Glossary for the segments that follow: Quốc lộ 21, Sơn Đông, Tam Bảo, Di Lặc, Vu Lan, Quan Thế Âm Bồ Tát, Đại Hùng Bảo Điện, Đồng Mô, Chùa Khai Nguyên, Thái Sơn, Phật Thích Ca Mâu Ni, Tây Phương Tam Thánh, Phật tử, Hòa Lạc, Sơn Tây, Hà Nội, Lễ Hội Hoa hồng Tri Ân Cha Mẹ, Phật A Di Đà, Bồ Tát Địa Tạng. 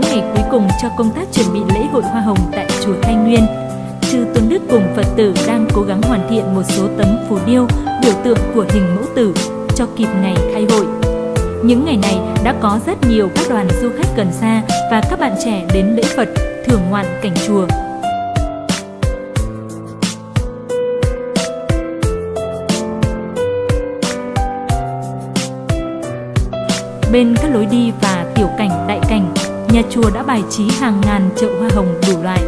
những ngày cuối cùng cho công tác chuẩn bị lễ hội Hoa Hồng tại Chùa Khai Nguyên. Chư Tôn Đức cùng Phật tử đang cố gắng hoàn thiện một số tấm phù điêu, biểu tượng của hình mẫu tử cho kịp ngày khai hội. Những ngày này đã có rất nhiều các đoàn du khách gần xa và các bạn trẻ đến lễ Phật, thưởng ngoạn cảnh chùa. Bên các lối đi và tiểu cảnh, đại cảnh, nhà chùa đã bài trí hàng ngàn chậu hoa hồng đủ loại.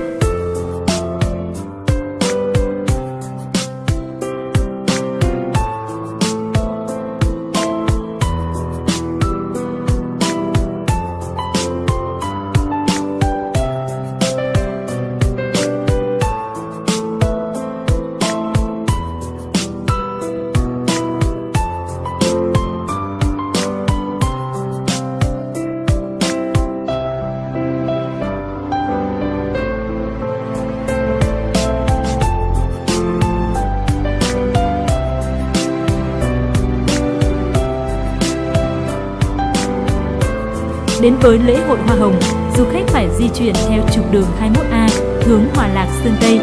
Đến với lễ hội Hoa Hồng, du khách phải di chuyển theo trục đường 21A hướng Hòa Lạc Sơn Tây.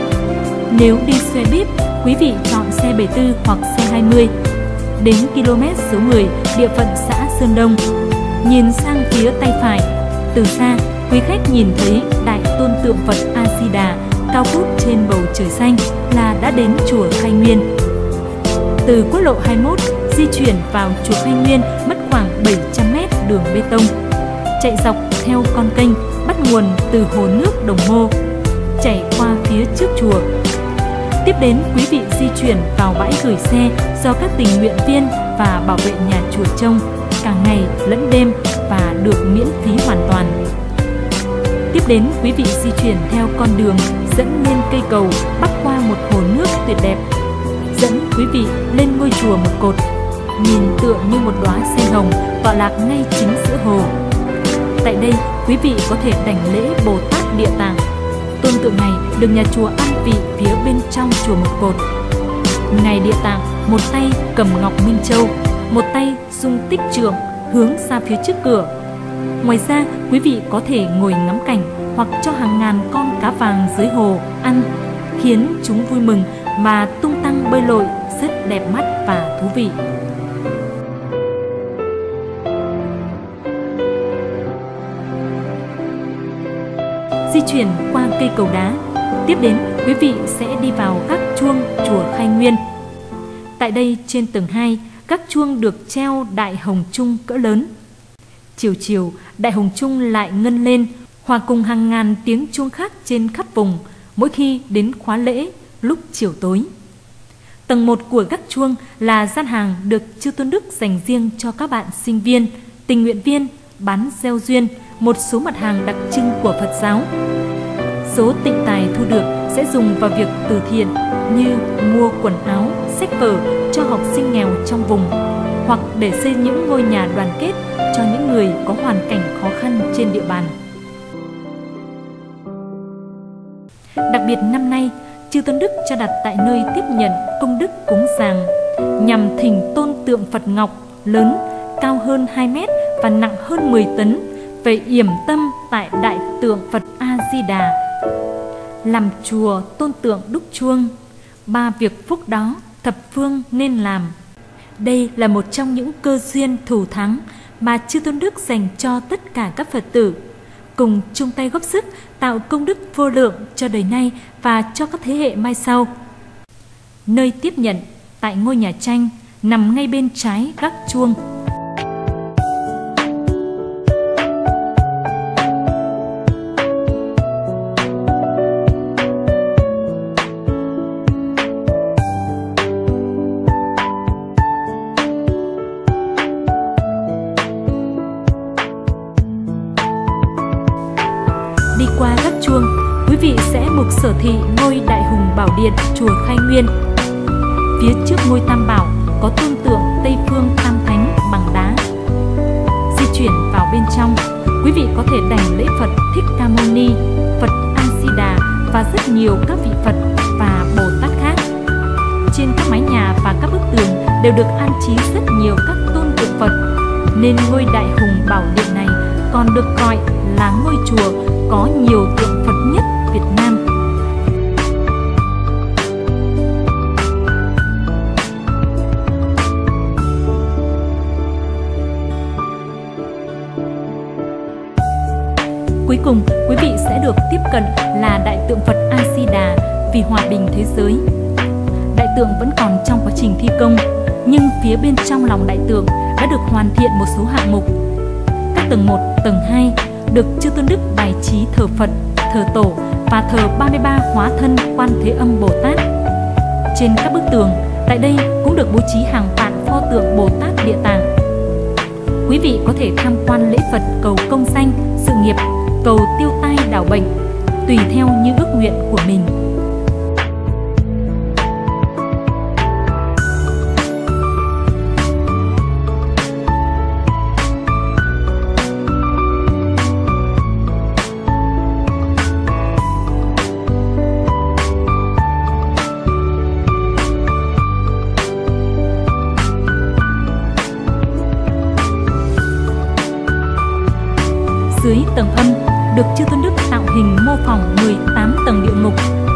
Nếu đi xe bíp, quý vị chọn xe 74 hoặc xe 20. Đến km số 10, địa phận xã Sơn Đông, nhìn sang phía tay phải, từ xa, quý khách nhìn thấy đại tôn tượng Phật A Di Đà cao vút trên bầu trời xanh là đã đến chùa Khai Nguyên. Từ quốc lộ 21 di chuyển vào chùa Khai Nguyên mất khoảng 700 m đường bê tông, chạy dọc theo con kênh bắt nguồn từ hồ nước Đồng Mô, chảy qua phía trước chùa. Tiếp đến, quý vị di chuyển vào bãi gửi xe do các tình nguyện viên và bảo vệ nhà chùa trông cả ngày lẫn đêm và được miễn phí hoàn toàn. Tiếp đến, quý vị di chuyển theo con đường dẫn lên cây cầu bắc qua một hồ nước tuyệt đẹp, dẫn quý vị lên ngôi chùa một cột, nhìn tựa như một đóa sen hồng tọa lạc ngay chính giữa hồ. Tại đây, quý vị có thể đảnh lễ Bồ Tát Địa Tạng. Tôn tượng này được nhà chùa an vị phía bên trong chùa một cột. Ngài Địa Tạng một tay cầm ngọc minh châu, một tay dung tích trượng hướng ra phía trước cửa. Ngoài ra, quý vị có thể ngồi ngắm cảnh hoặc cho hàng ngàn con cá vàng dưới hồ ăn, khiến chúng vui mừng mà tung tăng bơi lội rất đẹp mắt và thú vị. Di chuyển qua cây cầu đá, tiếp đến quý vị sẽ đi vào các chuông chùa Khai Nguyên. Tại đây trên tầng 2, các chuông được treo đại hồng trung cỡ lớn. Chiều đại hồng trung lại ngân lên, hòa cùng hàng ngàn tiếng chuông khác trên khắp vùng mỗi khi đến khóa lễ lúc chiều tối. Tầng 1 của các chuông là gian hàng được Chư Tôn Đức dành riêng cho các bạn sinh viên, tình nguyện viên, bán gieo duyên một số mặt hàng đặc trưng của Phật giáo. Số tịnh tài thu được sẽ dùng vào việc từ thiện như mua quần áo, sách vở cho học sinh nghèo trong vùng, hoặc để xây những ngôi nhà đoàn kết cho những người có hoàn cảnh khó khăn trên địa bàn. Đặc biệt năm nay, Chư Tôn Đức cho đặt tại nơi tiếp nhận công đức cúng dường, nhằm thỉnh tôn tượng Phật Ngọc lớn, cao hơn 2 mét và nặng hơn 10 tấn về yểm tâm tại đại tượng Phật A Di Đà. Làm chùa tôn tượng đúc chuông, 3 việc phúc đó thập phương nên làm. Đây là một trong những cơ duyên thủ thắng mà Chư Tôn Đức dành cho tất cả các Phật tử, cùng chung tay góp sức tạo công đức vô lượng cho đời nay và cho các thế hệ mai sau. Nơi tiếp nhận tại ngôi nhà tranh nằm ngay bên trái gác chuông. Đi qua các chuông, quý vị sẽ mục sở thị ngôi Đại Hùng Bảo Điện chùa Khai Nguyên. Phía trước ngôi Tam Bảo có tôn tượng Tây Phương Tam Thánh bằng đá. Di chuyển vào bên trong, quý vị có thể đảnh lễ Phật Thích Ca Mâu Ni, Phật A Di Đà và rất nhiều các vị Phật và Bồ Tát khác. Trên các mái nhà và các bức tường đều được an trí rất nhiều các tôn tượng Phật, nên ngôi Đại Hùng Bảo Điện này còn được gọi là ngôi chùa có nhiều tượng Phật nhất Việt Nam. Cuối cùng, quý vị sẽ được tiếp cận là đại tượng Phật A Di Đà vì hòa bình thế giới. Đại tượng vẫn còn trong quá trình thi công, nhưng phía bên trong lòng đại tượng đã được hoàn thiện một số hạng mục. Các tầng 1, tầng 2 được Chư Tôn Đức bài trí thờ Phật, thờ Tổ và thờ 33 hóa thân Quan Thế Âm Bồ Tát. Trên các bức tường, tại đây cũng được bố trí hàng vạn pho tượng Bồ Tát Địa Tạng. Quý vị có thể tham quan lễ Phật cầu công danh, sự nghiệp, cầu tiêu tai đảo bệnh, tùy theo như ước nguyện của mình. Dưới tầng âm được Chư Tôn Đức tạo hình mô phỏng 18 tầng địa ngục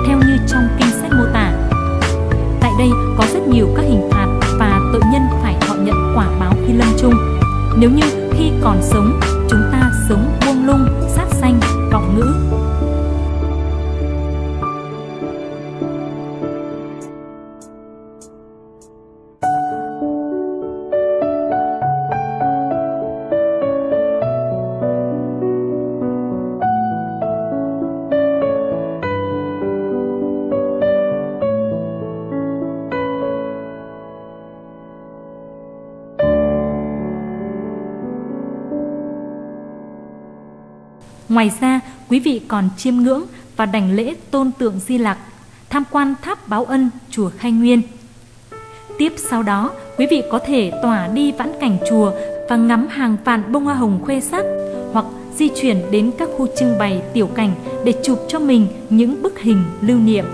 theo như trong kinh sách mô tả. Tại đây có rất nhiều các hình phạt và tội nhân phải thọ nhận quả báo khi lâm chung. Nếu như khi còn sống, chúng ta sống buông lung, sát sanh, vọng ngữ. Ngoài ra, quý vị còn chiêm ngưỡng và đảnh lễ tôn tượng Di Lặc, tham quan tháp báo ân chùa Khai Nguyên. Tiếp sau đó, quý vị có thể tỏa đi vãn cảnh chùa và ngắm hàng vạn bông hoa hồng khoe sắc, hoặc di chuyển đến các khu trưng bày tiểu cảnh để chụp cho mình những bức hình lưu niệm.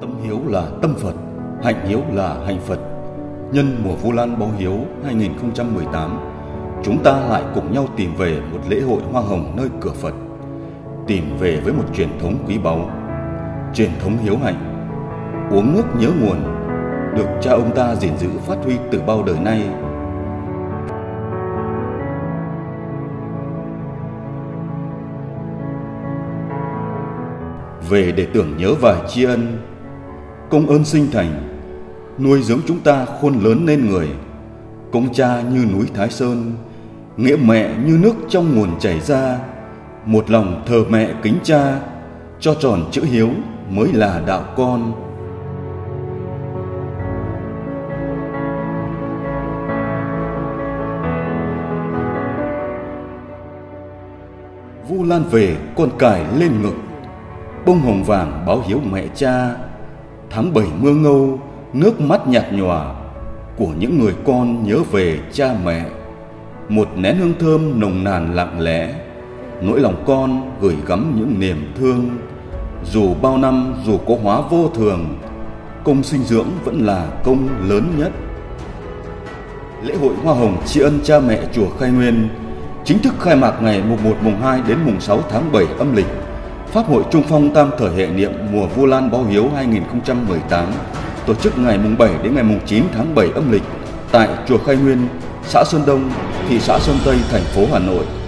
Tâm hiếu là tâm Phật, hạnh hiếu là hạnh Phật. Nhân mùa Vu Lan báo hiếu 2018, chúng ta lại cùng nhau tìm về một lễ hội hoa hồng nơi cửa Phật, tìm về với một truyền thống quý báu, truyền thống hiếu hạnh, uống nước nhớ nguồn, được cha ông ta gìn giữ phát huy từ bao đời nay. Về để tưởng nhớ và tri ân, công ơn sinh thành, nuôi dưỡng chúng ta khôn lớn lên người. Công cha như núi Thái Sơn, nghĩa mẹ như nước trong nguồn chảy ra. Một lòng thờ mẹ kính cha, cho tròn chữ hiếu mới là đạo con. Vu Lan về, con cải lên ngực, bông hồng vàng báo hiếu mẹ cha. Tháng 7 mưa ngâu, nước mắt nhạt nhòa của những người con nhớ về cha mẹ. Một nén hương thơm nồng nàn lặng lẽ, nỗi lòng con gửi gắm những niềm thương. Dù bao năm, dù có hóa vô thường, công sinh dưỡng vẫn là công lớn nhất. Lễ hội Hoa Hồng tri ân cha mẹ chùa Khai Nguyên chính thức khai mạc ngày mùng 1, mùng 2 đến mùng 6 tháng 7 âm lịch. Pháp hội Trung Phong Tam Thời hệ niệm mùa Vu Lan báo hiếu 2018 tổ chức ngày mùng 7 đến ngày mùng 9 tháng 7 âm lịch tại chùa Khai Nguyên, xã Sơn Đông, thị xã Sơn Tây, thành phố Hà Nội.